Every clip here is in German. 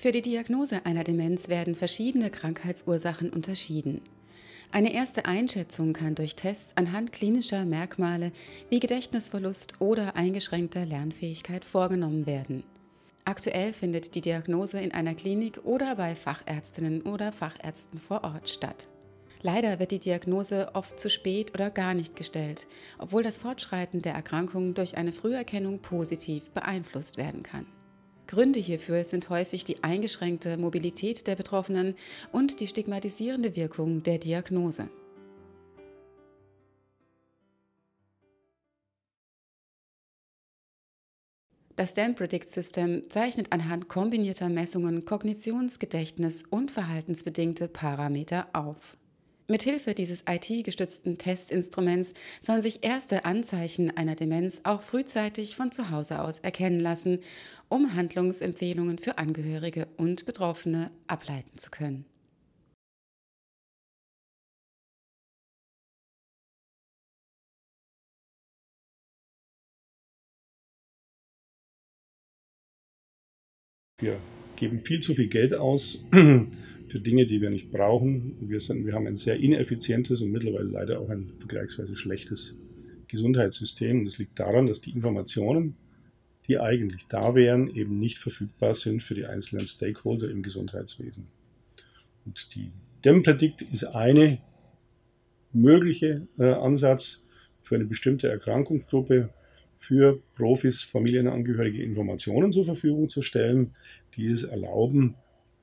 Für die Diagnose einer Demenz werden verschiedene Krankheitsursachen unterschieden. Eine erste Einschätzung kann durch Tests anhand klinischer Merkmale wie Gedächtnisverlust oder eingeschränkter Lernfähigkeit vorgenommen werden. Aktuell findet die Diagnose in einer Klinik oder bei Fachärztinnen oder Fachärzten vor Ort statt. Leider wird die Diagnose oft zu spät oder gar nicht gestellt, obwohl das Fortschreiten der Erkrankung durch eine Früherkennung positiv beeinflusst werden kann. Gründe hierfür sind häufig die eingeschränkte Mobilität der Betroffenen und die stigmatisierende Wirkung der Diagnose. Das DemPredict-System zeichnet anhand kombinierter Messungen Kognitions-, Gedächtnis- und verhaltensbedingte Parameter auf. Mithilfe dieses IT-gestützten Testinstruments sollen sich erste Anzeichen einer Demenz auch frühzeitig von zu Hause aus erkennen lassen, um Handlungsempfehlungen für Angehörige und Betroffene ableiten zu können. Wir geben viel zu viel Geld aus für Dinge, die wir nicht brauchen. Wir haben ein sehr ineffizientes und mittlerweile leider auch ein vergleichsweise schlechtes Gesundheitssystem. Und das liegt daran, dass die Informationen, die eigentlich da wären, eben nicht verfügbar sind für die einzelnen Stakeholder im Gesundheitswesen. Und die DemPredict ist eine mögliche Ansatz für eine bestimmte Erkrankungsgruppe, für Profis, Familienangehörige Informationen zur Verfügung zu stellen, die es erlauben,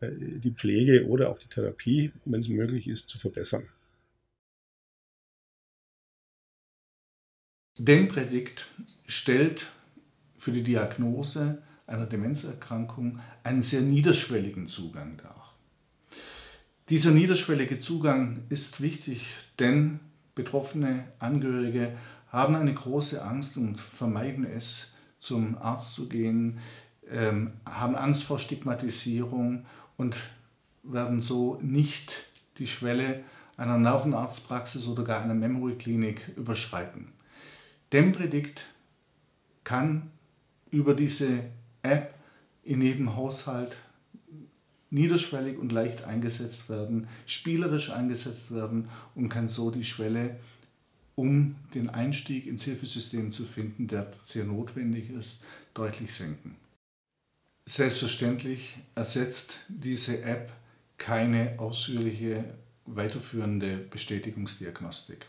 die Pflege oder auch die Therapie, wenn es möglich ist, zu verbessern. DemPredict stellt für die Diagnose einer Demenzerkrankung einen sehr niederschwelligen Zugang dar. Dieser niederschwellige Zugang ist wichtig, denn betroffene Angehörige haben eine große Angst und vermeiden es, zum Arzt zu gehen, haben Angst vor Stigmatisierung und werden so nicht die Schwelle einer Nervenarztpraxis oder gar einer Memory-Klinik überschreiten. DemPredict kann über diese App in jedem Haushalt niederschwellig und leicht eingesetzt werden, spielerisch eingesetzt werden und kann so die Schwelle, um den Einstieg ins Hilfesystem zu finden, der sehr notwendig ist, deutlich senken. Selbstverständlich ersetzt diese App keine ausführliche weiterführende Bestätigungsdiagnostik.